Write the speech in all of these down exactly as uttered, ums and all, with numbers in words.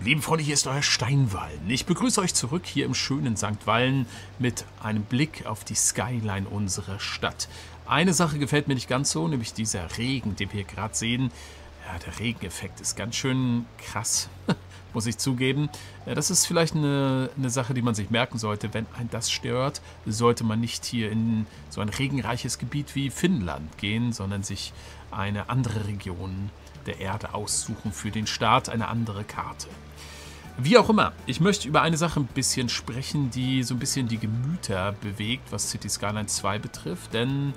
Liebe Freunde, hier ist euer Steinwallen. Ich begrüße euch zurück hier im schönen Sankt Wallen mit einem Blick auf die Skyline unserer Stadt. Eine Sache gefällt mir nicht ganz so, nämlich dieser Regen, den wir hier gerade sehen. Ja, der Regeneffekt ist ganz schön krass, muss ich zugeben. Das ist vielleicht eine, eine Sache, die man sich merken sollte. Wenn ein das stört, sollte man nicht hier in so ein regenreiches Gebiet wie Finnland gehen, sondern sich eine andere Region der Erde aussuchen für den Start, eine andere Karte. Wie auch immer, ich möchte über eine Sache ein bisschen sprechen, die so ein bisschen die Gemüter bewegt, was Cities Skylines zwei betrifft, denn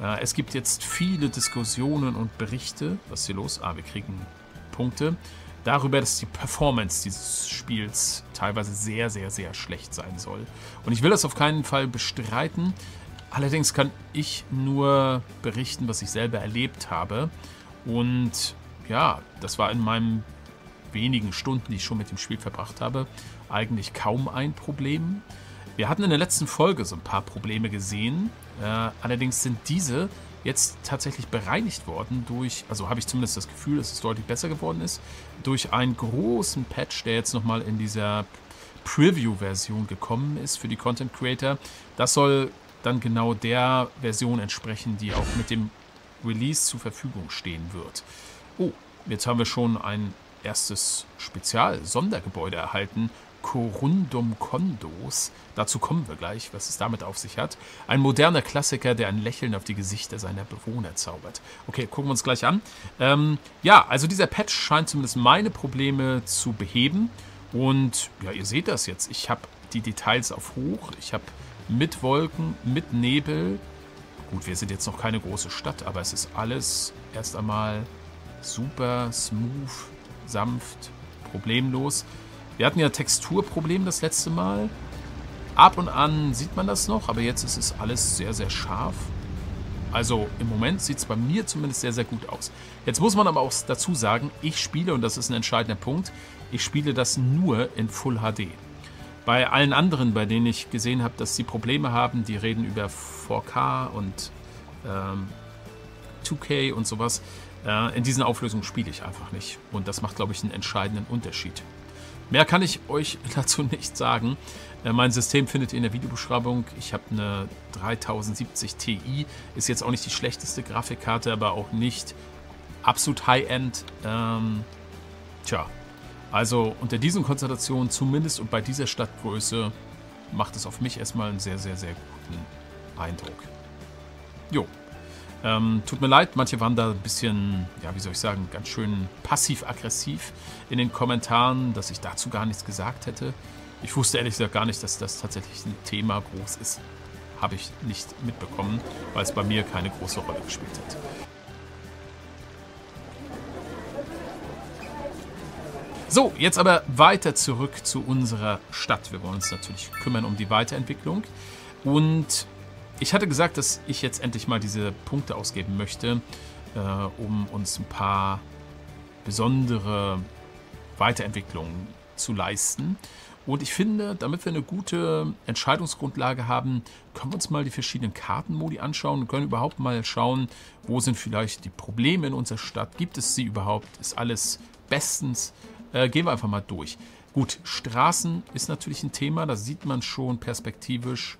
äh, es gibt jetzt viele Diskussionen und Berichte. Was ist hier los? Ah, wir kriegen Punkte. Darüber, dass die Performance dieses Spiels teilweise sehr, sehr, sehr schlecht sein soll. Und ich will das auf keinen Fall bestreiten. Allerdings kann ich nur berichten, was ich selber erlebt habe. Und ja, das war in meinem wenigen Stunden, die ich schon mit dem Spiel verbracht habe, eigentlich kaum ein Problem. Wir hatten in der letzten Folge so ein paar Probleme gesehen, äh, allerdings sind diese jetzt tatsächlich bereinigt worden durch, also habe ich zumindest das Gefühl, dass es deutlich besser geworden ist, durch einen großen Patch, der jetzt nochmal in dieser Preview-Version gekommen ist für die Content Creator. Das soll dann genau der Version entsprechen, die auch mit dem Release zur Verfügung stehen wird. Oh, jetzt haben wir schon ein erstes Spezial-Sondergebäude erhalten, Corundum Condos. Dazu kommen wir gleich, was es damit auf sich hat. Ein moderner Klassiker, der ein Lächeln auf die Gesichter seiner Bewohner zaubert. Okay, gucken wir uns gleich an. Ähm, ja, also dieser Patch scheint zumindest meine Probleme zu beheben. Und ja, ihr seht das jetzt. Ich habe die Details auf hoch. Ich habe mit Wolken, mit Nebel. Gut, wir sind jetzt noch keine große Stadt, aber es ist alles erst einmal super smooth, sanft, problemlos. Wir hatten ja Texturprobleme das letzte Mal. Ab und an sieht man das noch, aber jetzt ist es alles sehr, sehr scharf. Also im Moment sieht es bei mir zumindest sehr, sehr gut aus. Jetzt muss man aber auch dazu sagen, ich spiele, und das ist ein entscheidender Punkt, ich spiele das nur in Full H D. Bei allen anderen, bei denen ich gesehen habe, dass sie Probleme haben, die reden über vier K und ähm, zwei K und sowas. Äh, in diesen Auflösungen spiele ich einfach nicht. Und das macht, glaube ich, einen entscheidenden Unterschied. Mehr kann ich euch dazu nicht sagen. Äh, mein System findet ihr in der Videobeschreibung. Ich habe eine dreißig siebzig Ti. Ist jetzt auch nicht die schlechteste Grafikkarte, aber auch nicht absolut High-End. Ähm, tja. Also unter diesen Konstellationen zumindest und bei dieser Stadtgröße macht es auf mich erstmal einen sehr, sehr, sehr guten Eindruck. Jo, ähm, tut mir leid, manche waren da ein bisschen, ja, wie soll ich sagen, ganz schön passiv-aggressiv in den Kommentaren, dass ich dazu gar nichts gesagt hätte. Ich wusste ehrlich gesagt gar nicht, dass das tatsächlich ein Thema groß ist. Habe ich nicht mitbekommen, weil es bei mir keine große Rolle gespielt hat. So, jetzt aber weiter zurück zu unserer Stadt. Wir wollen uns natürlich kümmern um die Weiterentwicklung. Und ich hatte gesagt, dass ich jetzt endlich mal diese Punkte ausgeben möchte, äh, um uns ein paar besondere Weiterentwicklungen zu leisten. Und ich finde, damit wir eine gute Entscheidungsgrundlage haben, können wir uns mal die verschiedenen Kartenmodi anschauen und können überhaupt mal schauen, wo sind vielleicht die Probleme in unserer Stadt. Gibt es sie überhaupt? Ist alles bestens? Äh, gehen wir einfach mal durch. Gut, Straßen ist natürlich ein Thema. Da sieht man schon perspektivisch,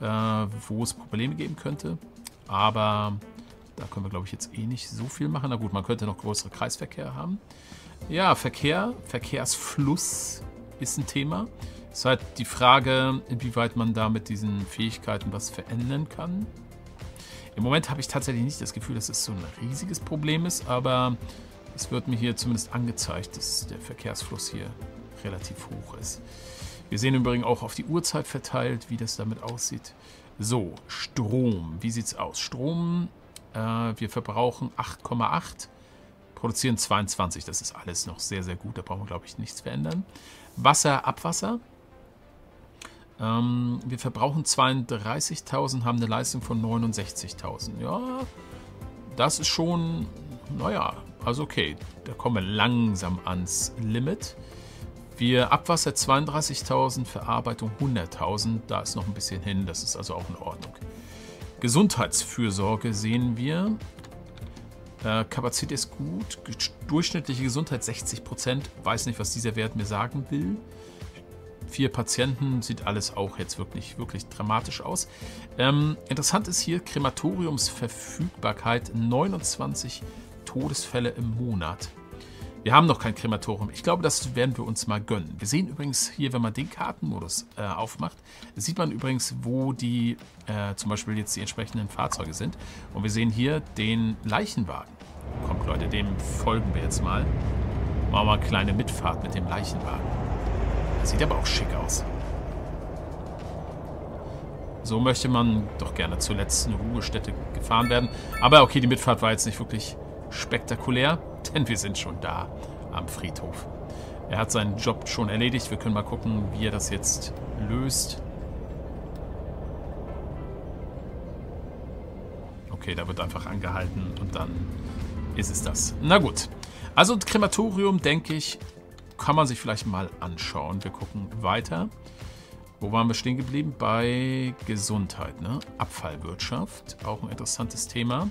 äh, wo es Probleme geben könnte. Aber da können wir, glaube ich, jetzt eh nicht so viel machen. Na gut, man könnte noch größere Kreisverkehr haben. Ja, Verkehr, Verkehrsfluss ist ein Thema. Es ist halt die Frage, inwieweit man da mit diesen Fähigkeiten was verändern kann. Im Moment habe ich tatsächlich nicht das Gefühl, dass es so ein riesiges Problem ist, aber es wird mir hier zumindest angezeigt, dass der Verkehrsfluss hier relativ hoch ist. Wir sehen übrigens auch auf die Uhrzeit verteilt, wie das damit aussieht. So, Strom. Wie sieht es aus? Strom, äh, wir verbrauchen acht Komma acht, produzieren zweiundzwanzig. Das ist alles noch sehr, sehr gut. Da brauchen wir, glaube ich, nichts verändern. Wasser, Abwasser. Ähm, wir verbrauchen zweiunddreißigtausend, haben eine Leistung von neunundsechzigtausend. Ja, das ist schon, naja, also okay, da kommen wir langsam ans Limit. Wir Abwasser zweiunddreißigtausend, Verarbeitung hunderttausend, da ist noch ein bisschen hin, das ist also auch in Ordnung. Gesundheitsfürsorge sehen wir. Äh, Kapazität ist gut. Durchschnittliche Gesundheit sechzig Prozent. Weiß nicht, was dieser Wert mir sagen will. Vier Patienten, sieht alles auch jetzt wirklich, wirklich dramatisch aus. Ähm, interessant ist hier Krematoriumsverfügbarkeit, neunundzwanzig Todesfälle im Monat. Wir haben noch kein Krematorium. Ich glaube, das werden wir uns mal gönnen. Wir sehen übrigens hier, wenn man den Kartenmodus äh, aufmacht, sieht man übrigens, wo die äh, zum Beispiel jetzt die entsprechenden Fahrzeuge sind. Und wir sehen hier den Leichenwagen. Kommt, Leute, dem folgen wir jetzt mal. Machen wir eine kleine Mitfahrt mit dem Leichenwagen. Das sieht aber auch schick aus. So möchte man doch gerne zur letzten Ruhestätte gefahren werden. Aber okay, die Mitfahrt war jetzt nicht wirklich spektakulär. Denn wir sind schon da am Friedhof. Er hat seinen Job schon erledigt. Wir können mal gucken, wie er das jetzt löst. Okay, da wird einfach angehalten und dann ist es das. Na gut. Also ein Krematorium, denke ich, kann man sich vielleicht mal anschauen. Wir gucken weiter. Wo waren wir stehen geblieben? Bei Gesundheit, ne? Abfallwirtschaft, auch ein interessantes Thema.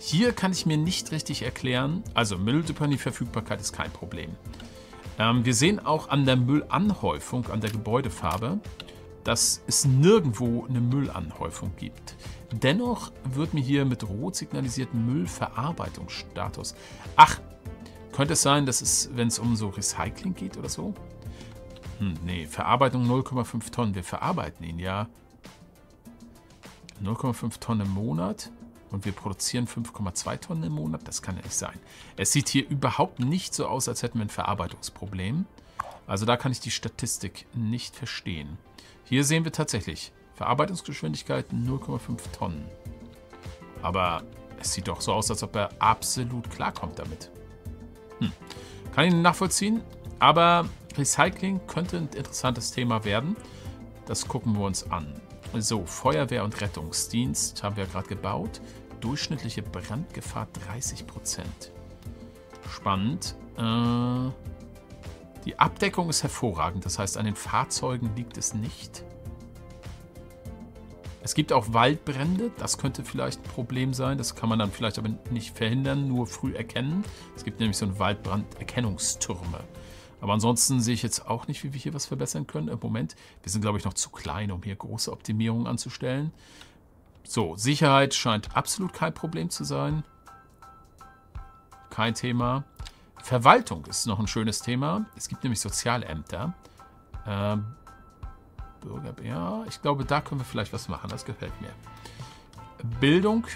Hier kann ich mir nicht richtig erklären, also Mülldeponieverfügbarkeit ist kein Problem. Ähm, wir sehen auch an der Müllanhäufung, an der Gebäudefarbe, dass es nirgendwo eine Müllanhäufung gibt. Dennoch wird mir hier mit Rot signalisiert Müllverarbeitungsstatus. Ach, könnte es sein, dass es, wenn es um so Recycling geht oder so? Hm, nee, Verarbeitung null Komma fünf Tonnen, wir verarbeiten ihn ja. null Komma fünf Tonnen im Monat. Und wir produzieren fünf Komma zwei Tonnen im Monat. Das kann ja nicht sein. Es sieht hier überhaupt nicht so aus, als hätten wir ein Verarbeitungsproblem. Also da kann ich die Statistik nicht verstehen. Hier sehen wir tatsächlich Verarbeitungsgeschwindigkeit null Komma fünf Tonnen. Aber es sieht doch so aus, als ob er absolut klarkommt damit. Hm. Kann ich nachvollziehen. Aber Recycling könnte ein interessantes Thema werden. Das gucken wir uns an. So, Feuerwehr und Rettungsdienst haben wir gerade gebaut. Durchschnittliche Brandgefahr dreißig Prozent. Spannend. Äh, die Abdeckung ist hervorragend. Das heißt, an den Fahrzeugen liegt es nicht. Es gibt auch Waldbrände. Das könnte vielleicht ein Problem sein. Das kann man dann vielleicht aber nicht verhindern, nur früh erkennen. Es gibt nämlich so einen Waldbranderkennungstürme. Aber ansonsten sehe ich jetzt auch nicht, wie wir hier was verbessern können. Im Moment, wir sind, glaube ich, noch zu klein, um hier große Optimierungen anzustellen. So, Sicherheit scheint absolut kein Problem zu sein. Kein Thema. Verwaltung ist noch ein schönes Thema. Es gibt nämlich Sozialämter. Ähm, Bürger, ja, ich glaube, da können wir vielleicht was machen. Das gefällt mir. Bildung.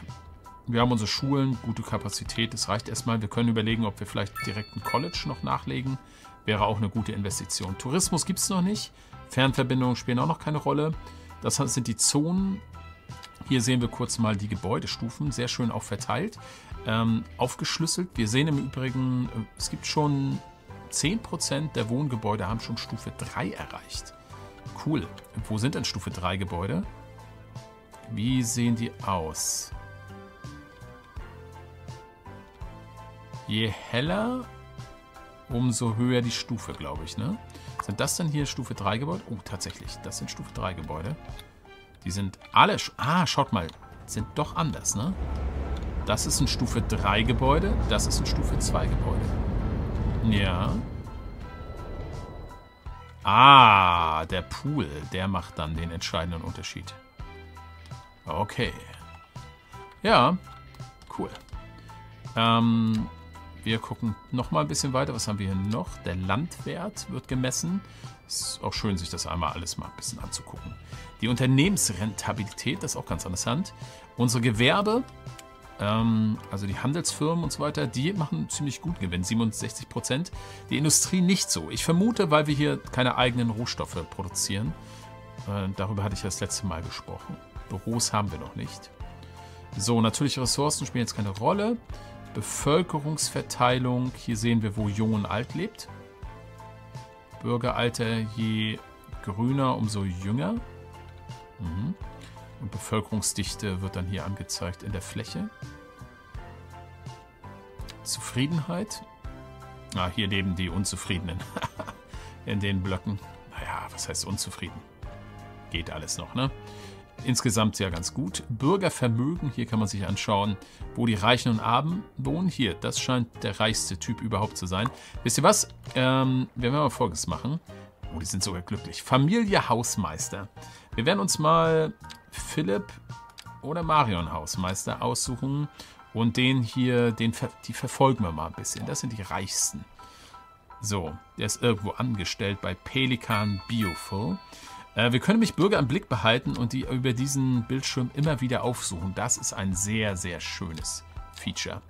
Wir haben unsere Schulen, gute Kapazität. Das reicht erstmal. Wir können überlegen, ob wir vielleicht direkt ein College noch nachlegen. Wäre auch eine gute Investition. Tourismus gibt es noch nicht. Fernverbindungen spielen auch noch keine Rolle. Das sind die Zonen. Hier sehen wir kurz mal die Gebäudestufen. Sehr schön auch verteilt. Ähm, aufgeschlüsselt. Wir sehen im Übrigen, es gibt schon zehn Prozent der Wohngebäude haben schon Stufe drei erreicht. Cool. Wo sind denn Stufe drei Gebäude? Wie sehen die aus? Je heller, umso höher die Stufe, glaube ich, ne? Sind das denn hier Stufe drei Gebäude? Oh, tatsächlich, das sind Stufe drei Gebäude. Die sind alle... Ah, schaut mal, sind doch anders, ne? Das ist ein Stufe drei Gebäude, das ist ein Stufe zwei Gebäude. Ja. Ah, der Pool, der macht dann den entscheidenden Unterschied. Okay. Ja, cool. Ähm... Wir gucken noch mal ein bisschen weiter. Was haben wir hier noch? Der Landwert wird gemessen. Ist auch schön, sich das einmal alles mal ein bisschen anzugucken. Die Unternehmensrentabilität, das ist auch ganz interessant. Unsere Gewerbe, ähm, also die Handelsfirmen und so weiter, die machen ziemlich gut Gewinn, siebenundsechzig Prozent. Die Industrie nicht so. Ich vermute, weil wir hier keine eigenen Rohstoffe produzieren. Äh, darüber hatte ich das letzte Mal gesprochen. Büros haben wir noch nicht. So, natürliche Ressourcen spielen jetzt keine Rolle. Bevölkerungsverteilung, hier sehen wir, wo jung und alt lebt. Bürgeralter, je grüner, umso jünger. Mhm. Und Bevölkerungsdichte wird dann hier angezeigt in der Fläche. Zufriedenheit. Ah, hier leben die Unzufriedenen in den Blöcken. Naja, was heißt unzufrieden? Geht alles noch, ne? insgesamt sehr ganz gut. Bürgervermögen, hier kann man sich anschauen, wo die Reichen und Armen wohnen. Hier, das scheint der reichste Typ überhaupt zu sein. Wisst ihr was? Ähm, wir werden mal Folgendes machen. Oh, die sind sogar glücklich. Familie Hausmeister. Wir werden uns mal Philipp oder Marion Hausmeister aussuchen. Und den hier, den, die verfolgen wir mal ein bisschen. Das sind die Reichsten. So, der ist irgendwo angestellt bei Pelikan Biofood. Äh, wir können nämlich Bürger im Blick behalten und die über diesen Bildschirm immer wieder aufsuchen. Das ist ein sehr, sehr schönes Feature.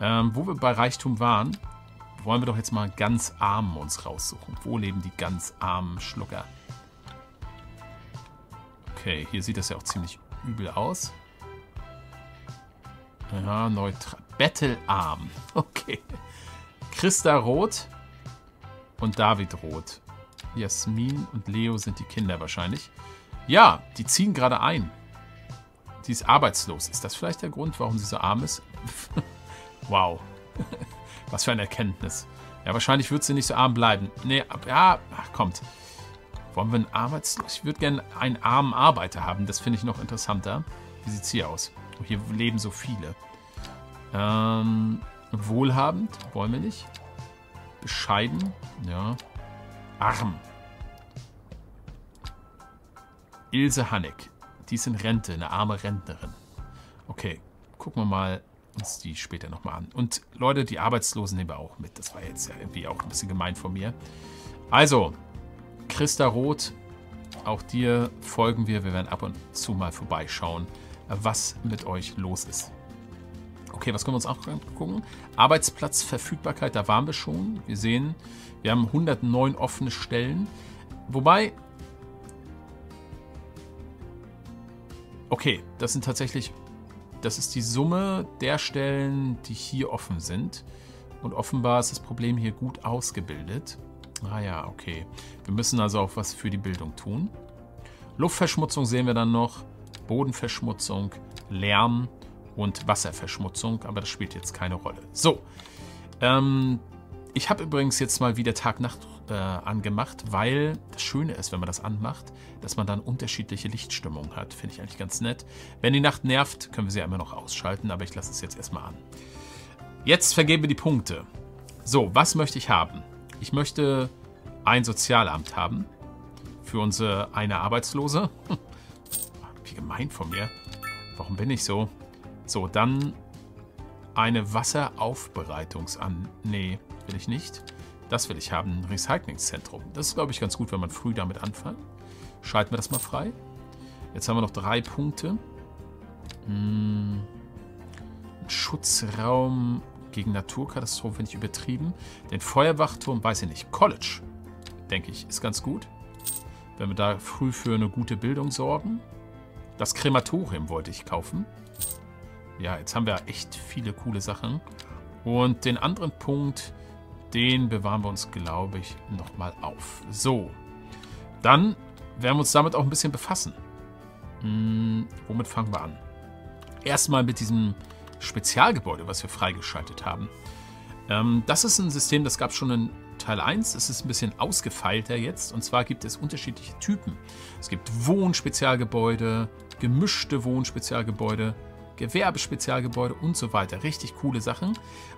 Ähm, wo wir bei Reichtum waren, wollen wir doch jetzt mal ganz Armen uns raussuchen. Wo leben die ganz armen Schlucker? Okay, hier sieht das ja auch ziemlich übel aus. Ja, neutral. Bettelarm. Okay. Christa Roth. Und David Roth. Jasmin und Leo sind die Kinder wahrscheinlich. Ja, die ziehen gerade ein. Sie ist arbeitslos. Ist das vielleicht der Grund, warum sie so arm ist? Wow. Was für eine Erkenntnis. Ja, wahrscheinlich wird sie nicht so arm bleiben. Nee, ja, ach, kommt. Wollen wir einen arbeitslos? Ich würde gerne einen armen Arbeiter haben. Das finde ich noch interessanter. Wie sieht es hier aus? Oh, hier leben so viele. Ähm, wohlhabend wollen wir nicht. Bescheiden, ja. Arm. Ilse Hannig. Die ist in Rente, eine arme Rentnerin. Okay, gucken wir mal uns die später nochmal an. Und Leute, die Arbeitslosen nehmen wir auch mit. Das war jetzt ja irgendwie auch ein bisschen gemein von mir. Also, Christa Roth, auch dir folgen wir. Wir werden ab und zu mal vorbeischauen, was mit euch los ist. Okay, was können wir uns auch angucken? Arbeitsplatzverfügbarkeit, da waren wir schon. Wir sehen, wir haben hundertneun offene Stellen. Wobei, okay, das sind tatsächlich, das ist die Summe der Stellen, die hier offen sind. Und offenbar ist das Problem hier gut ausgebildet. Ah ja, okay. Wir müssen also auch was für die Bildung tun. Luftverschmutzung sehen wir dann noch. Bodenverschmutzung, Lärm und Wasserverschmutzung, aber das spielt jetzt keine Rolle. So, ähm, ich habe übrigens jetzt mal wieder Tag-Nacht äh, angemacht, weil das Schöne ist, wenn man das anmacht, dass man dann unterschiedliche Lichtstimmungen hat. Finde ich eigentlich ganz nett. Wenn die Nacht nervt, können wir sie ja immer noch ausschalten, aber ich lasse es jetzt erstmal an. Jetzt vergeben wir die Punkte. So, was möchte ich haben? Ich möchte ein Sozialamt haben für unsere eine Arbeitslose. Hm. Wie gemein von mir. Warum bin ich so? So, dann eine Wasseraufbereitungsan... Nee, will ich nicht. Das will ich haben, ein Recyclingzentrum. Das ist, glaube ich, ganz gut, wenn man früh damit anfängt. Schalten wir das mal frei. Jetzt haben wir noch drei Punkte. Hm. Schutzraum gegen Naturkatastrophen finde ich übertrieben. Den Feuerwachturm, weiß ich nicht. College, denke ich, ist ganz gut. Wenn wir da früh für eine gute Bildung sorgen. Das Krematorium wollte ich kaufen. Ja, jetzt haben wir echt viele coole Sachen. Und den anderen Punkt, den bewahren wir uns, glaube ich, nochmal auf. So, dann werden wir uns damit auch ein bisschen befassen. Hm, womit fangen wir an? Erstmal mit diesem Spezialgebäude, was wir freigeschaltet haben. Ähm, das ist ein System, das gab es schon in Teil eins. Es ist ein bisschen ausgefeilter jetzt. Und zwar gibt es unterschiedliche Typen. Es gibt Wohnspezialgebäude, gemischte Wohnspezialgebäude, Gewerbespezialgebäude und so weiter. Richtig coole Sachen.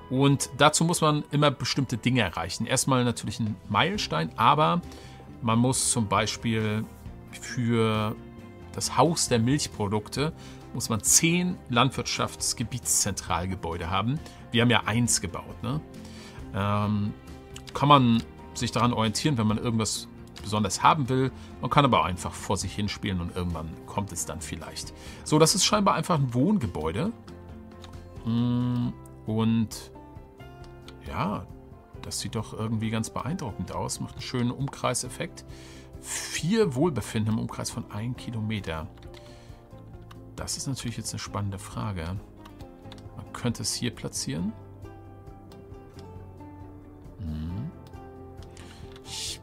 Und dazu muss man immer bestimmte Dinge erreichen. Erstmal natürlich einen Meilenstein, aber man muss zum Beispiel für das Haus der Milchprodukte muss man zehn Landwirtschaftsgebietszentralgebäude haben. Wir haben ja eins gebaut. Ne? Ähm, kann man sich daran orientieren, wenn man irgendwas besonders haben will. Man kann aber einfach vor sich hinspielen und irgendwann kommt es dann vielleicht. So, das ist scheinbar einfach ein Wohngebäude. Und ja, das sieht doch irgendwie ganz beeindruckend aus. Macht einen schönen Umkreiseffekt. Vier Wohlbefinden im Umkreis von einem Kilometer. Das ist natürlich jetzt eine spannende Frage. Man könnte es hier platzieren. Ich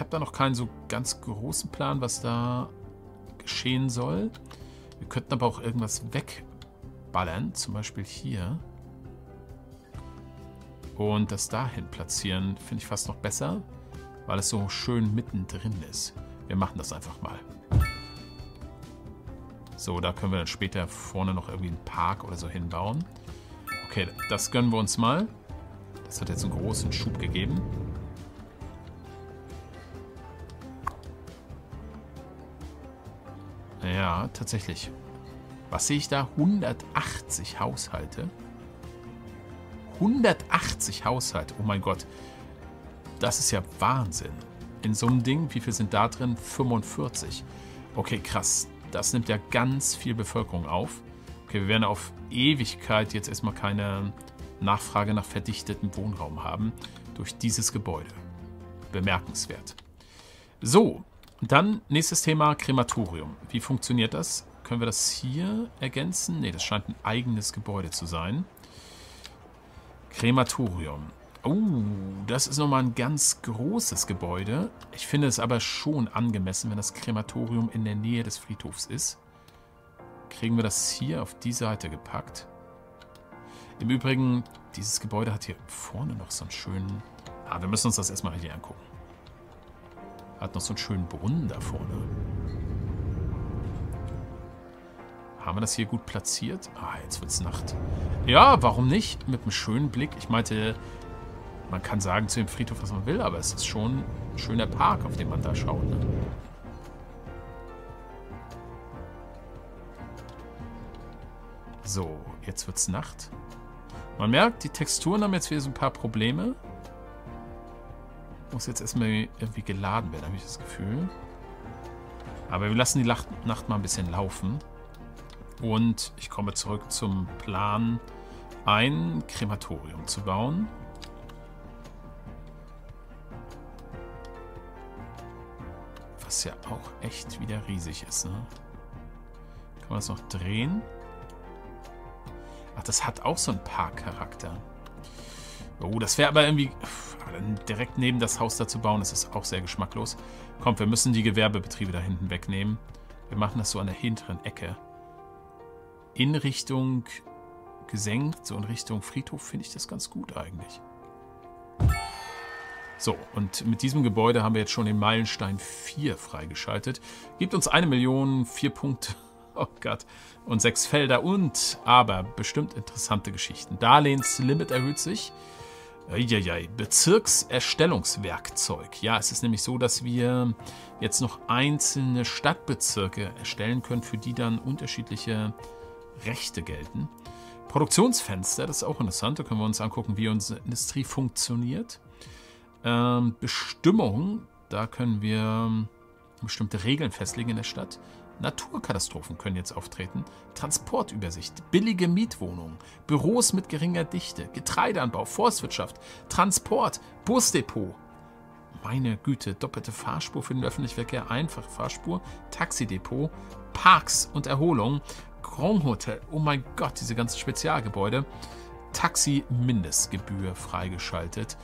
habe da noch keinen so ganz großen Plan, was da geschehen soll. Wir könnten aber auch irgendwas wegballern, zum Beispiel hier. Und das dahin platzieren, finde ich fast noch besser, weil es so schön mittendrin ist. Wir machen das einfach mal. So, da können wir dann später vorne noch irgendwie einen Park oder so hinbauen. Okay, das gönnen wir uns mal. Das hat jetzt einen großen Schub gegeben. Ja, tatsächlich. Was sehe ich da? hundertachtzig Haushalte. hundertachtzig Haushalte. Oh mein Gott. Das ist ja Wahnsinn. In so einem Ding, wie viel sind da drin? fünfundvierzig. Okay, krass. Das nimmt ja ganz viel Bevölkerung auf. Okay, wir werden auf Ewigkeit jetzt erstmal keine Nachfrage nach verdichtetem Wohnraum haben durch dieses Gebäude. Bemerkenswert. So, dann nächstes Thema, Krematorium. Wie funktioniert das? Können wir das hier ergänzen? Ne, das scheint ein eigenes Gebäude zu sein. Krematorium. Oh, das ist nochmal ein ganz großes Gebäude. Ich finde es aber schon angemessen, wenn das Krematorium in der Nähe des Friedhofs ist. Kriegen wir das hier auf die Seite gepackt. Im Übrigen, dieses Gebäude hat hier vorne noch so einen schönen... Ah, wir müssen uns das erstmal hier angucken. Hat noch so einen schönen Brunnen da vorne. Haben wir das hier gut platziert? Ah, jetzt wird's Nacht. Ja, warum nicht? Mit einem schönen Blick. Ich meinte, man kann sagen zu dem Friedhof, was man will, aber es ist schon ein schöner Park, auf den man da schaut. Ne? So, jetzt wird's Nacht. Man merkt, die Texturen haben jetzt wieder so ein paar Probleme. Muss jetzt erstmal irgendwie geladen werden, habe ich das Gefühl. Aber wir lassen die Nacht mal ein bisschen laufen. Und ich komme zurück zum Plan, ein Krematorium zu bauen. Was ja auch echt wieder riesig ist. Ne? Kann man das noch drehen? Ach, das hat auch so einen Parkcharakter. Oh, das wäre aber irgendwie... Direkt neben das Haus da zu bauen, das ist auch sehr geschmacklos. Kommt, wir müssen die Gewerbebetriebe da hinten wegnehmen. Wir machen das so an der hinteren Ecke. In Richtung gesenkt, so in Richtung Friedhof finde ich das ganz gut eigentlich. So, und mit diesem Gebäude haben wir jetzt schon den Meilenstein vier freigeschaltet. Gibt uns eine Million, vier Punkte, oh Gott, und sechs Felder und aber bestimmt interessante Geschichten. Darlehenslimit erhöht sich. Eieiei, Bezirkserstellungswerkzeug. Ja, es ist nämlich so, dass wir jetzt noch einzelne Stadtbezirke erstellen können, für die dann unterschiedliche Rechte gelten. Produktionsfenster, das ist auch interessant. Da können wir uns angucken, wie unsere Industrie funktioniert. Ähm, Bestimmung, da können wir bestimmte Regeln festlegen in der Stadt. Naturkatastrophen können jetzt auftreten. Transportübersicht, billige Mietwohnungen, Büros mit geringer Dichte, Getreideanbau, Forstwirtschaft, Transport, Busdepot. Meine Güte, doppelte Fahrspur für den öffentlichen Verkehr, einfache Fahrspur, Taxidepot, Parks und Erholung, Grand Hotel, oh mein Gott, diese ganzen Spezialgebäude. Taxi-Mindestgebühr freigeschaltet.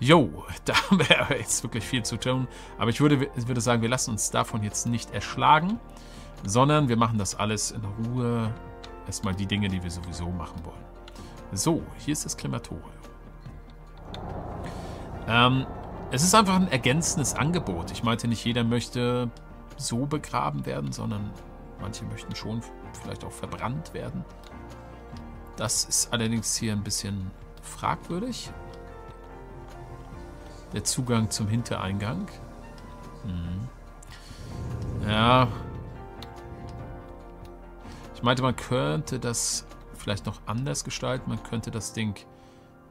Jo, da haben wir jetzt wirklich viel zu tun. Aber ich würde, würde sagen, wir lassen uns davon jetzt nicht erschlagen, sondern wir machen das alles in Ruhe. Erstmal die Dinge, die wir sowieso machen wollen. So, hier ist das Krematorium. Ähm, es ist einfach ein ergänzendes Angebot. Ich meinte, nicht jeder möchte so begraben werden, sondern manche möchten schon vielleicht auch verbrannt werden. Das ist allerdings hier ein bisschen fragwürdig. Der Zugang zum Hintereingang. Hm. Ja. Ich meinte, man könnte das vielleicht noch anders gestalten. Man könnte das Ding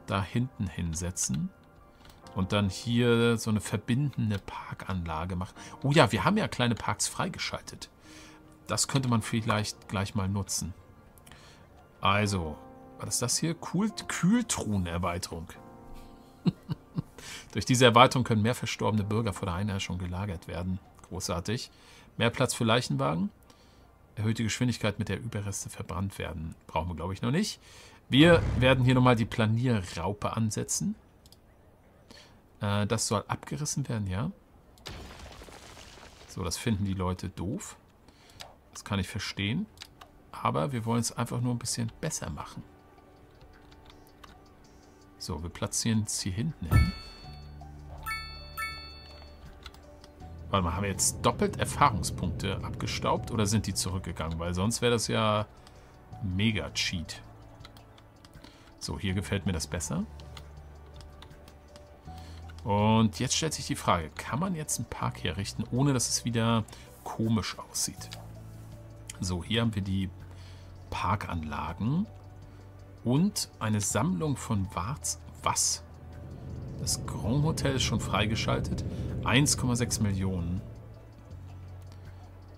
da hinten hinsetzen. Und dann hier so eine verbindende Parkanlage machen. Oh ja, wir haben ja kleine Parks freigeschaltet. Das könnte man vielleicht gleich mal nutzen. Also, war das das hier? Kühl- Kühltruhenerweiterung. Durch diese Erweiterung können mehr verstorbene Bürger vor der Einherrschung gelagert werden. Großartig. Mehr Platz für Leichenwagen. Erhöhte Geschwindigkeit, mit der Überreste verbrannt werden. Brauchen wir, glaube ich, noch nicht. Wir werden hier nochmal die Planierraupe ansetzen. Äh, das soll abgerissen werden, ja. So, das finden die Leute doof. Das kann ich verstehen. Aber wir wollen es einfach nur ein bisschen besser machen. So, wir platzieren es hier hinten hin. Warte mal, haben wir jetzt doppelt Erfahrungspunkte abgestaubt oder sind die zurückgegangen? Weil sonst wäre das ja mega Cheat. So, hier gefällt mir das besser. Und jetzt stellt sich die Frage, kann man jetzt einen Park herrichten, ohne dass es wieder komisch aussieht? So, hier haben wir die Parkanlagen und eine Sammlung von Warz was? Das Grand Hotel ist schon freigeschaltet. eins Komma sechs Millionen.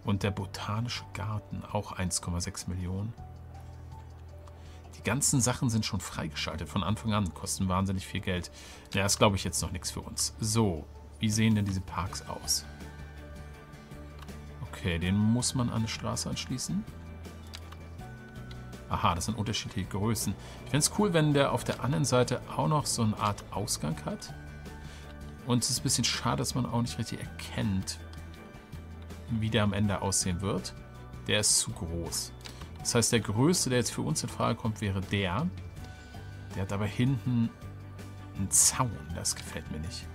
Und der Botanische Garten auch eins Komma sechs Millionen. Die ganzen Sachen sind schon freigeschaltet von Anfang an. Kosten wahnsinnig viel Geld. Ja, das glaube ich jetzt noch nichts für uns. So, wie sehen denn diese Parks aus? Okay, den muss man an eine Straße anschließen. Aha, das sind unterschiedliche Größen. Ich fände es cool, wenn der auf der anderen Seite auch noch so eine Art Ausgang hat. Und es ist ein bisschen schade, dass man auch nicht richtig erkennt, wie der am Ende aussehen wird. Der ist zu groß. Das heißt, der größte, der jetzt für uns in Frage kommt, wäre der. Der hat aber hinten einen Zaun. Das gefällt mir nicht.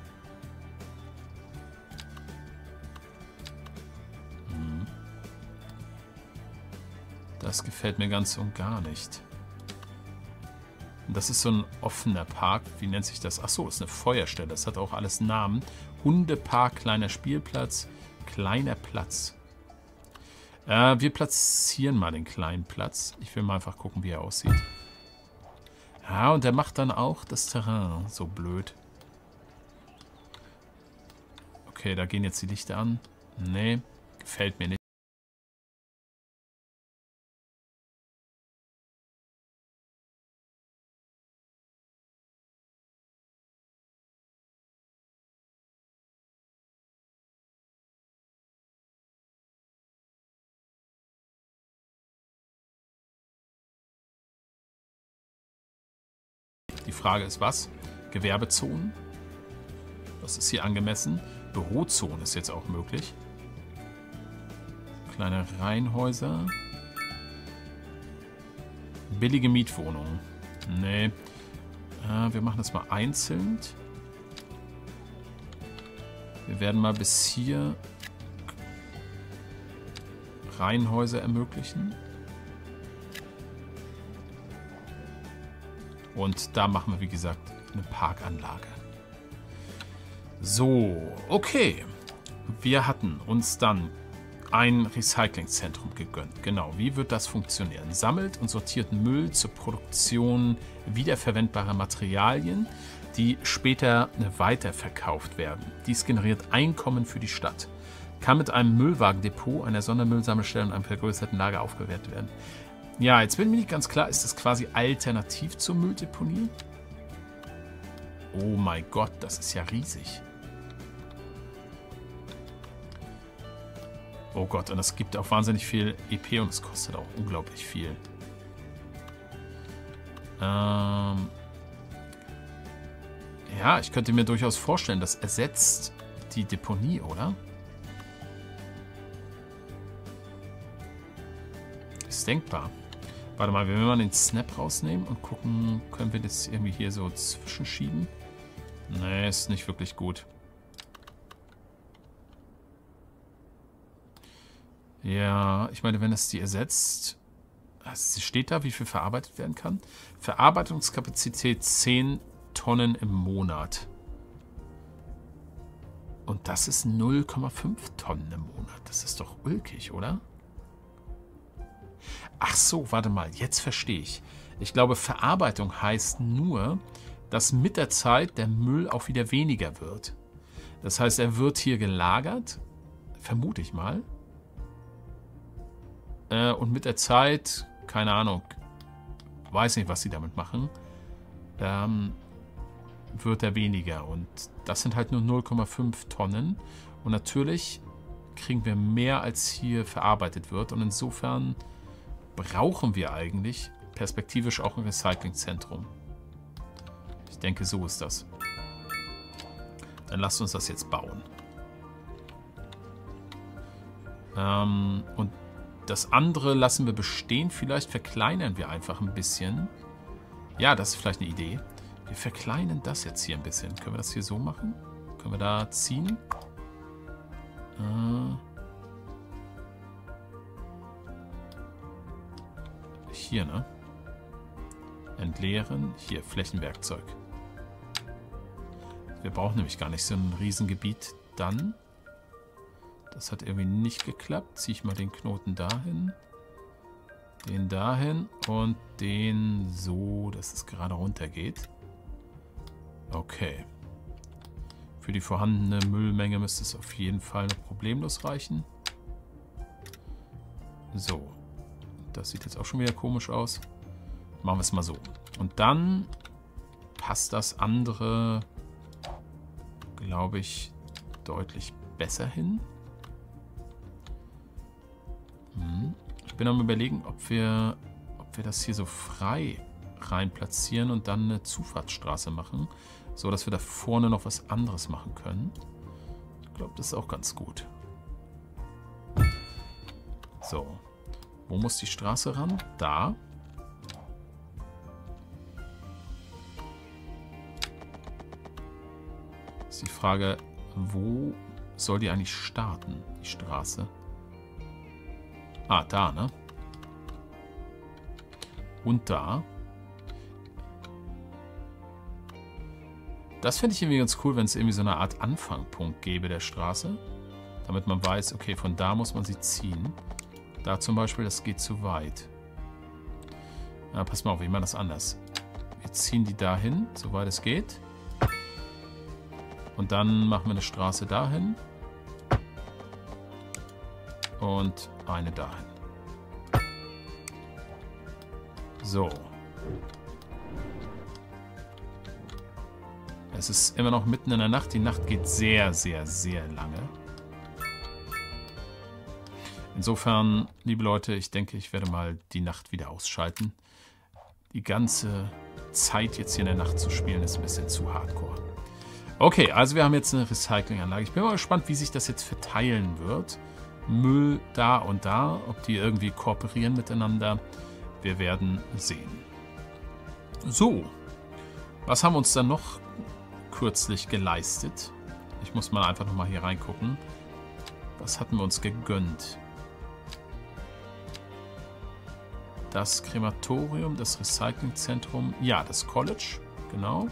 Das gefällt mir ganz und gar nicht. Das ist so ein offener Park. Wie nennt sich das? Achso, ist eine Feuerstelle. Das hat auch alles einen Namen. Hundepark, kleiner Spielplatz, kleiner Platz. Äh, wir platzieren mal den kleinen Platz. Ich will mal einfach gucken, wie er aussieht. Ja, und der macht dann auch das Terrain. So blöd. Okay, da gehen jetzt die Lichter an. Nee, gefällt mir nicht. Die Frage ist was? Gewerbezonen? Das ist hier angemessen. Bürozonen ist jetzt auch möglich. Kleine Reihenhäuser. Billige Mietwohnungen. Nee. Äh, wir machen das mal einzeln. Wir werden mal bis hier Reihenhäuser ermöglichen. Und da machen wir, wie gesagt, eine Parkanlage. So, okay. Wir hatten uns dann ein Recyclingzentrum gegönnt. Genau, wie wird das funktionieren? Sammelt und sortiert Müll zur Produktion wiederverwendbarer Materialien, die später weiterverkauft werden. Dies generiert Einkommen für die Stadt. Kann mit einem Müllwagendepot, einer Sondermüllsammelstelle und einem vergrößerten Lager aufgewertet werden. Ja, jetzt bin mir nicht ganz klar, ist das quasi alternativ zur Mülldeponie? Oh mein Gott, das ist ja riesig. Oh Gott, und das gibt auch wahnsinnig viel E P und es kostet auch unglaublich viel. Ähm ja, ich könnte mir durchaus vorstellen, das ersetzt die Deponie, oder? Ist denkbar. Warte mal, wenn wir mal den Snap rausnehmen und gucken, können wir das irgendwie hier so zwischenschieben? Nee, ist nicht wirklich gut. Ja, ich meine, wenn es die ersetzt, also steht da, wie viel verarbeitet werden kann. Verarbeitungskapazität zehn Tonnen im Monat. Und das ist null Komma fünf Tonnen im Monat. Das ist doch ulkig, oder? Ach so, warte mal, jetzt verstehe ich. Ich glaube, Verarbeitung heißt nur, dass mit der Zeit der Müll auch wieder weniger wird. Das heißt, er wird hier gelagert, vermute ich mal. Äh, und mit der Zeit, keine Ahnung, weiß nicht, was sie damit machen, ähm, wird er weniger. Und das sind halt nur null Komma fünf Tonnen. Und natürlich kriegen wir mehr, als hier verarbeitet wird. Und insofern brauchen wir eigentlich perspektivisch auch ein Recyclingzentrum. Ich denke, so ist das. Dann lasst uns das jetzt bauen. Ähm, und das andere lassen wir bestehen. Vielleicht verkleinern wir einfach ein bisschen. Ja, das ist vielleicht eine Idee. Wir verkleinern das jetzt hier ein bisschen. Können wir das hier so machen? Können wir da ziehen? Äh, hier, ne? Entleeren. Hier, Flächenwerkzeug. Wir brauchen nämlich gar nicht so ein Riesengebiet dann. Das hat irgendwie nicht geklappt. Ziehe ich mal den Knoten dahin. Den dahin und den so, dass es gerade runter geht. Okay. Für die vorhandene Müllmenge müsste es auf jeden Fall noch problemlos reichen. So. Das sieht jetzt auch schon wieder komisch aus. Machen wir es mal so. Und dann passt das andere, glaube ich, deutlich besser hin. Hm. Ich bin am Überlegen, ob wir, ob wir das hier so frei rein platzieren und dann eine Zufahrtsstraße machen, so dass wir da vorne noch was anderes machen können. Ich glaube, das ist auch ganz gut. So. Wo muss die Straße ran? Da. Ist die Frage, wo soll die eigentlich starten, die Straße? Ah, da, ne? Und da. Das fände ich irgendwie ganz cool, wenn es irgendwie so eine Art Anfangpunkt gäbe der Straße. Damit man weiß, okay, von da muss man sie ziehen. Da zum Beispiel, das geht zu weit. Ja, pass mal auf, ich mache das anders. Wir ziehen die dahin, soweit es geht. Und dann machen wir eine Straße dahin. Und eine dahin. So. Es ist immer noch mitten in der Nacht. Die Nacht geht sehr, sehr, sehr lange. Insofern, liebe Leute, ich denke, ich werde mal die Nacht wieder ausschalten. Die ganze Zeit jetzt hier in der Nacht zu spielen, ist ein bisschen zu hardcore. Okay, also wir haben jetzt eine Recyclinganlage. Ich bin mal gespannt, wie sich das jetzt verteilen wird. Müll da und da, ob die irgendwie kooperieren miteinander. Wir werden sehen. So, was haben wir uns dann noch kürzlich geleistet? Ich muss mal einfach nochmal hier reingucken. Was hatten wir uns gegönnt? Das Krematorium, das Recyclingzentrum, ja, das College, genau.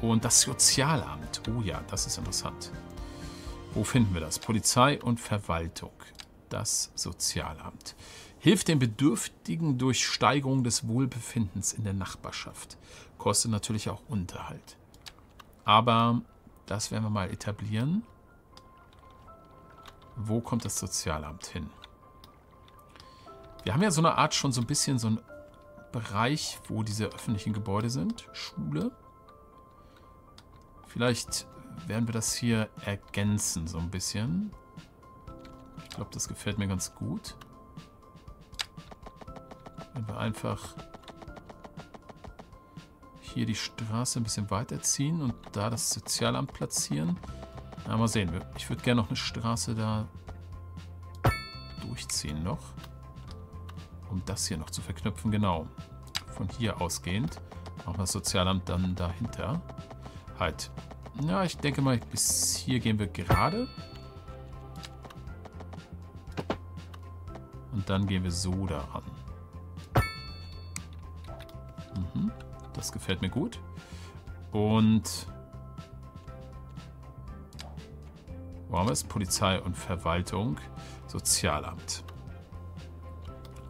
Und das Sozialamt. Oh ja, das ist interessant. Wo finden wir das? Polizei und Verwaltung. Das Sozialamt. Hilft den Bedürftigen durch Steigerung des Wohlbefindens in der Nachbarschaft. Kostet natürlich auch Unterhalt. Aber das werden wir mal etablieren. Wo kommt das Sozialamt hin? Wir haben ja so eine Art schon so ein bisschen so einen Bereich, wo diese öffentlichen Gebäude sind. Schule. Vielleicht werden wir das hier ergänzen so ein bisschen. Ich glaube, das gefällt mir ganz gut. Wenn wir einfach hier die Straße ein bisschen weiterziehen und da das Sozialamt platzieren. Na, mal sehen. Ich würde gerne noch eine Straße da durchziehen noch. Um das hier noch zu verknüpfen. Genau. Von hier ausgehend. Machen wir das Sozialamt dann dahinter. Halt. Ja, ich denke mal, bis hier gehen wir gerade. Und dann gehen wir so daran. Mhm, das gefällt mir gut. Und wo haben wir es? Polizei und Verwaltung. Sozialamt.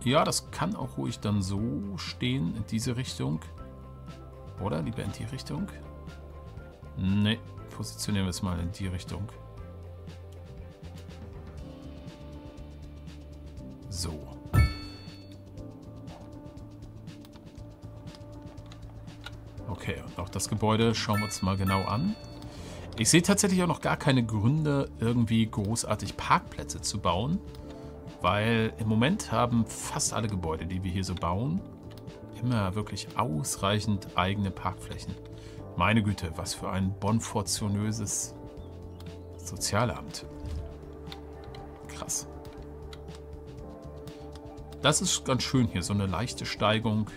Ja, das kann auch ruhig dann so stehen, in diese Richtung. Oder? Lieber in die Richtung. Ne, positionieren wir es mal in die Richtung. So. Okay, und auch das Gebäude schauen wir uns mal genau an. Ich sehe tatsächlich auch noch gar keine Gründe, irgendwie großartig Parkplätze zu bauen, weil im Moment haben fast alle Gebäude, die wir hier so bauen, immer wirklich ausreichend eigene Parkflächen. Meine Güte, was für ein bonfortunöses Sozialamt. Krass. Das ist ganz schön hier, so eine leichte Steigung.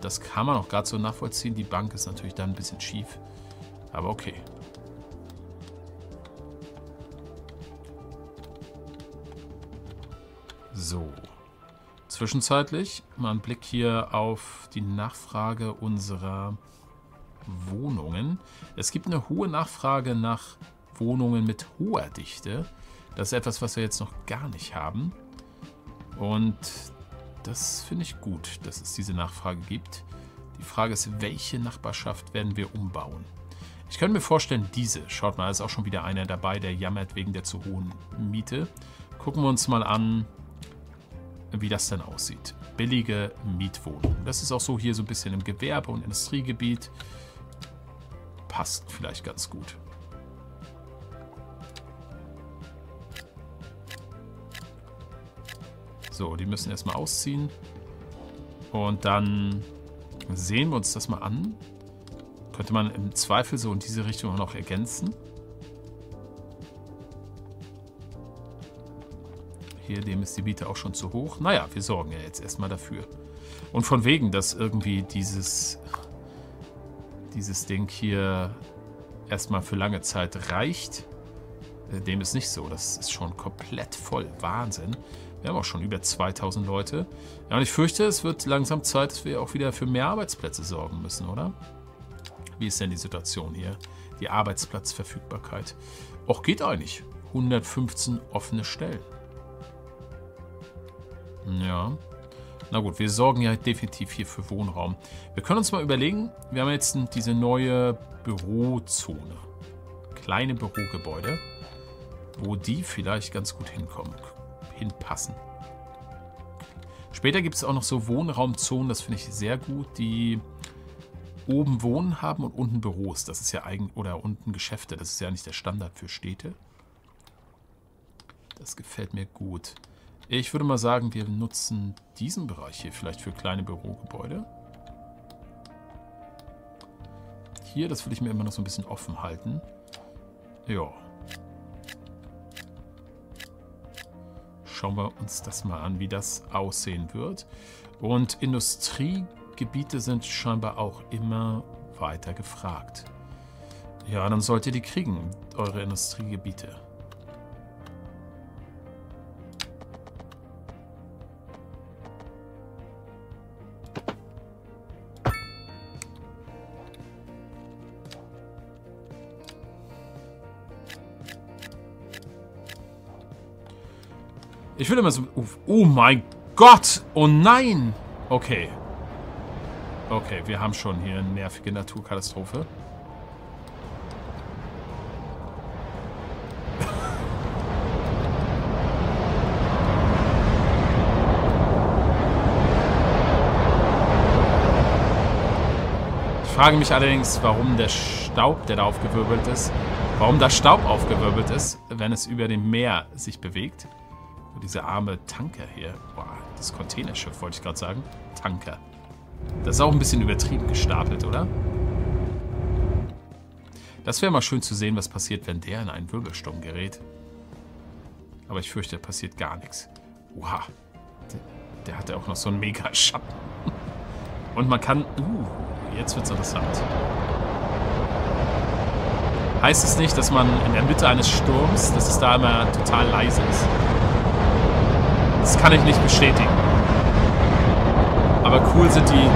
Das kann man auch gerade so nachvollziehen. Die Bank ist natürlich dann ein bisschen schief. Aber okay. So. Zwischenzeitlich mal einen Blick hier auf die Nachfrage unserer Wohnungen. Es gibt eine hohe Nachfrage nach Wohnungen mit hoher Dichte. Das ist etwas, was wir jetzt noch gar nicht haben. Und das finde ich gut, dass es diese Nachfrage gibt. Die Frage ist, welche Nachbarschaft werden wir umbauen? Ich könnte mir vorstellen, diese. Schaut mal, da ist auch schon wieder einer dabei, der jammert wegen der zu hohen Miete. Gucken wir uns mal an, wie das denn aussieht. Billige Mietwohnungen. Das ist auch so hier so ein bisschen im Gewerbe- und Industriegebiet. Passt vielleicht ganz gut. So, die müssen erstmal ausziehen. Und dann sehen wir uns das mal an. Könnte man im Zweifel so in diese Richtung noch ergänzen. Hier, dem ist die Miete auch schon zu hoch. Naja, wir sorgen ja jetzt erstmal dafür. Und von wegen, dass irgendwie dieses, dieses Ding hier erstmal für lange Zeit reicht. Dem ist nicht so. Das ist schon komplett voll. Wahnsinn. Wir haben auch schon über zweitausend Leute. Ja, und ich fürchte, es wird langsam Zeit, dass wir auch wieder für mehr Arbeitsplätze sorgen müssen, oder? Wie ist denn die Situation hier? Die Arbeitsplatzverfügbarkeit. Auch geht eigentlich. hundertfünfzehn offene Stellen. Ja, na gut, wir sorgen ja definitiv hier für Wohnraum. Wir können uns mal überlegen, wir haben jetzt diese neue Bürozone. Kleine Bürogebäude, wo die vielleicht ganz gut hinkommen, hinpassen. Später gibt es auch noch so Wohnraumzonen, das finde ich sehr gut, die oben Wohnen haben und unten Büros. Das ist ja eigentlich, oder unten Geschäfte, das ist ja nicht der Standard für Städte. Das gefällt mir gut. Ich würde mal sagen, wir nutzen diesen Bereich hier vielleicht für kleine Bürogebäude. Hier, das will ich mir immer noch so ein bisschen offen halten. Ja. Schauen wir uns das mal an, wie das aussehen wird. Und Industriegebiete sind scheinbar auch immer weiter gefragt. Ja, dann solltet ihr die kriegen, eure Industriegebiete. Ich will immer so... Oh mein Gott! Oh nein! Okay. Okay, wir haben schon hier eine nervige Naturkatastrophe. Ich frage mich allerdings, warum der Staub, der da aufgewirbelt ist, warum da Staub aufgewirbelt ist, wenn es über dem Meer sich bewegt. Und dieser arme Tanker hier. Boah, das Containerschiff wollte ich gerade sagen. Tanker. Das ist auch ein bisschen übertrieben gestapelt, oder? Das wäre mal schön zu sehen, was passiert, wenn der in einen Wirbelsturm gerät. Aber ich fürchte, passiert gar nichts. Oha. Der, der hatte auch noch so einen mega Schatten. Und man kann... Uh, jetzt wird's interessant. Heißt es nicht, dass man in der Mitte eines Sturms, dass es da immer total leise ist? Das kann ich nicht bestätigen. Aber cool sind die...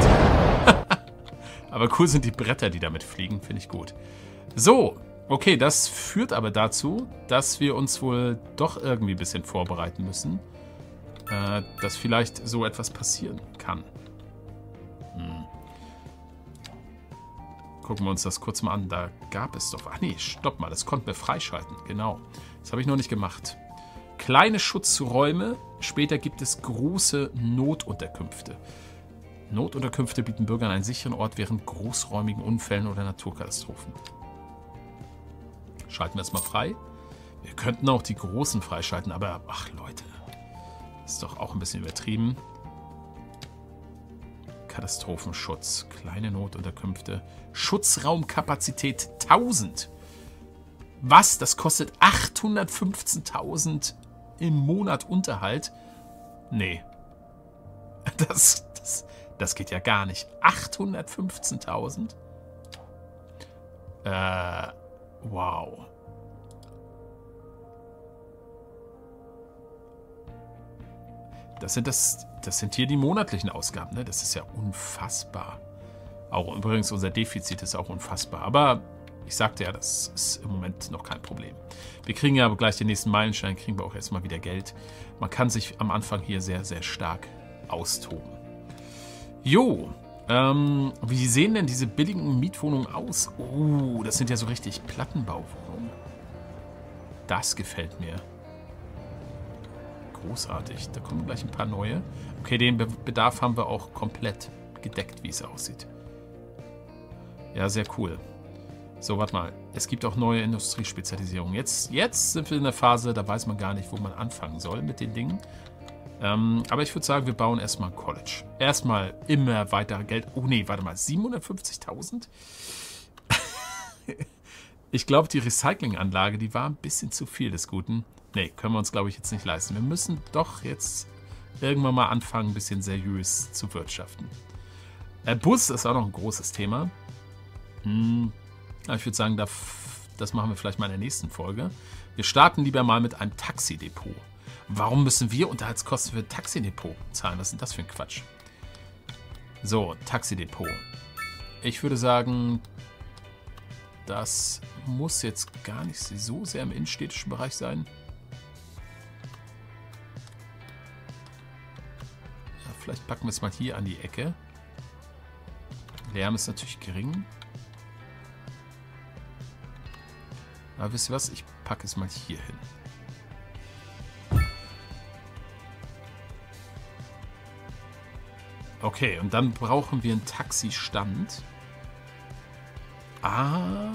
aber cool sind die Bretter, die damit fliegen. Finde ich gut. So, okay, das führt aber dazu, dass wir uns wohl doch irgendwie ein bisschen vorbereiten müssen. Äh, dass vielleicht so etwas passieren kann. Hm. Gucken wir uns das kurz mal an. Da gab es doch... Ach nee, stopp mal, das konnten wir freischalten. Genau. Das habe ich noch nicht gemacht. Kleine Schutzräume, später gibt es große Notunterkünfte. Notunterkünfte bieten Bürgern einen sicheren Ort während großräumigen Unfällen oder Naturkatastrophen. Schalten wir es mal frei. Wir könnten auch die großen freischalten, aber ach Leute, ist doch auch ein bisschen übertrieben. Katastrophenschutz, kleine Notunterkünfte, Schutzraumkapazität tausend. Was? Das kostet achthundertfünfzehntausend im Monat Unterhalt? Nee. Das, das, das geht ja gar nicht. achthundertfünfzehntausend? Äh, wow. Das sind, das, das sind hier die monatlichen Ausgaben, ne? Das ist ja unfassbar. Auch übrigens unser Defizit ist auch unfassbar. Aber ich sagte ja, das ist im Moment noch kein Problem. Wir kriegen ja aber gleich den nächsten Meilenstein, kriegen wir auch erstmal wieder Geld. Man kann sich am Anfang hier sehr, sehr stark austoben. Jo, ähm, wie sehen denn diese billigen Mietwohnungen aus? Oh, das sind ja so richtig Plattenbauwohnungen. Das gefällt mir. Großartig. Da kommen gleich ein paar neue. Okay, den Bedarf haben wir auch komplett gedeckt, wie es aussieht. Ja, sehr cool. So, warte mal. Es gibt auch neue Industriespezialisierungen. Jetzt, jetzt sind wir in der Phase, da weiß man gar nicht, wo man anfangen soll mit den Dingen. Ähm, aber ich würde sagen, wir bauen erstmal ein College. Erstmal immer weiter Geld. Oh nee, warte mal. siebenhundertfünfzigtausend? Ich glaube, die Recyclinganlage, die war ein bisschen zu viel des Guten. Nee, können wir uns, glaube ich, jetzt nicht leisten. Wir müssen doch jetzt irgendwann mal anfangen, ein bisschen seriös zu wirtschaften. Äh, Bus ist auch noch ein großes Thema. Hm, ich würde sagen, das machen wir vielleicht mal in der nächsten Folge. Wir starten lieber mal mit einem Taxidepot. Warum müssen wir Unterhaltskosten für ein Taxidepot zahlen? Was ist denn das für ein Quatsch? So, Taxidepot. Ich würde sagen, das muss jetzt gar nicht so sehr im innenstädtischen Bereich sein. Vielleicht packen wir es mal hier an die Ecke. Lärm ist natürlich gering. Aber wisst ihr was? Ich packe es mal hier hin. Okay, und dann brauchen wir einen Taxistand. Ah,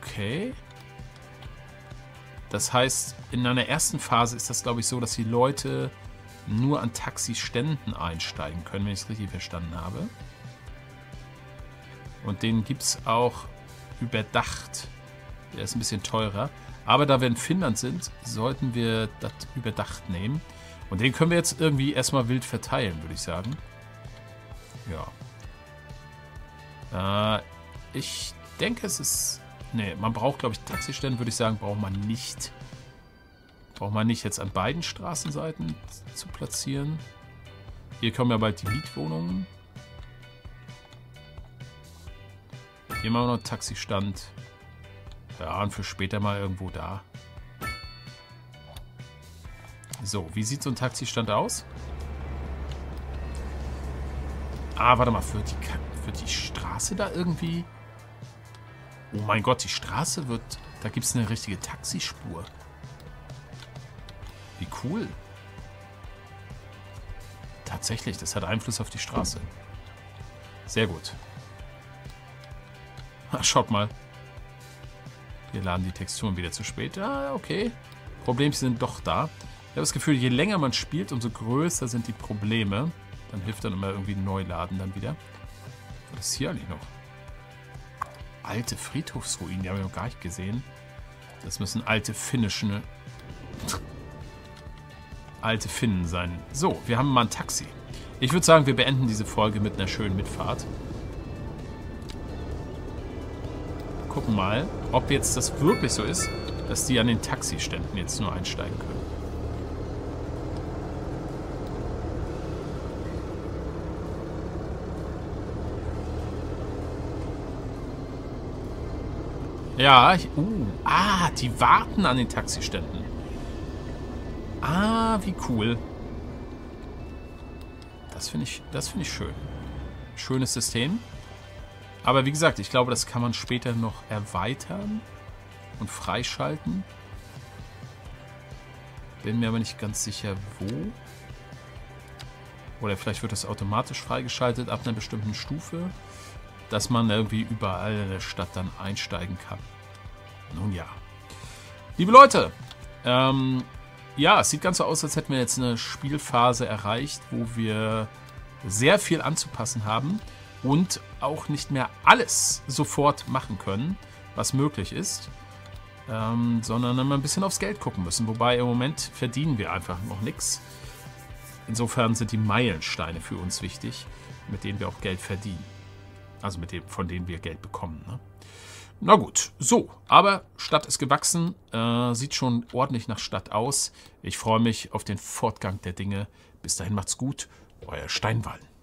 okay. Das heißt, in einer ersten Phase ist das, glaube ich, so, dass die Leute nur an Taxiständen einsteigen können, wenn ich es richtig verstanden habe. Und den gibt es auch überdacht. Der ist ein bisschen teurer. Aber da wir in Finnland sind, sollten wir das überdacht nehmen. Und den können wir jetzt irgendwie erstmal wild verteilen, würde ich sagen. Ja. Äh, ich denke, es ist... Ne, man braucht, glaube ich, Taxistände, würde ich sagen, braucht man nicht... Braucht man nicht jetzt an beiden Straßenseiten zu platzieren. Hier kommen ja bald die Mietwohnungen. Hier machen wir noch einen Taxistand. Ja, und für später mal irgendwo da. So, wie sieht so ein Taxistand aus? Ah, warte mal, wird die, wird die Straße da irgendwie... Oh mein Gott, die Straße wird... Da gibt es eine richtige Taxispur. Wie cool. Tatsächlich, das hat Einfluss auf die Straße. Sehr gut. Ach, schaut mal. Wir laden die Texturen wieder zu spät. Ah, okay. Probleme sind doch da. Ich habe das Gefühl, je länger man spielt, umso größer sind die Probleme. Dann hilft dann immer irgendwie neu laden dann wieder. Was ist hier eigentlich noch? Alte Friedhofsruinen, die habe ich noch gar nicht gesehen. Das müssen alte finnische... alte Finnen sein. So, wir haben mal ein Taxi. Ich würde sagen, wir beenden diese Folge mit einer schönen Mitfahrt. Gucken mal, ob jetzt das wirklich so ist, dass die an den Taxiständen jetzt nur einsteigen können. Ja, ich, uh, ah, die warten an den Taxiständen. Ah, wie cool. Das finde ich, das finde ich schön. Schönes System. Aber wie gesagt, ich glaube, das kann man später noch erweitern und freischalten. Bin mir aber nicht ganz sicher, wo. Oder vielleicht wird das automatisch freigeschaltet ab einer bestimmten Stufe, dass man irgendwie überall in der Stadt dann einsteigen kann. Nun ja. Liebe Leute, ähm... ja, es sieht ganz so aus, als hätten wir jetzt eine Spielphase erreicht, wo wir sehr viel anzupassen haben und auch nicht mehr alles sofort machen können, was möglich ist, ähm, sondern immer ein bisschen aufs Geld gucken müssen. Wobei im Moment verdienen wir einfach noch nichts. Insofern sind die Meilensteine für uns wichtig, mit denen wir auch Geld verdienen. Also mit dem, von denen wir Geld bekommen. Ne? Na gut, so. Aber Stadt ist gewachsen. Äh, sieht schon ordentlich nach Stadt aus. Ich freue mich auf den Fortgang der Dinge. Bis dahin macht's gut. Euer Steinwallen.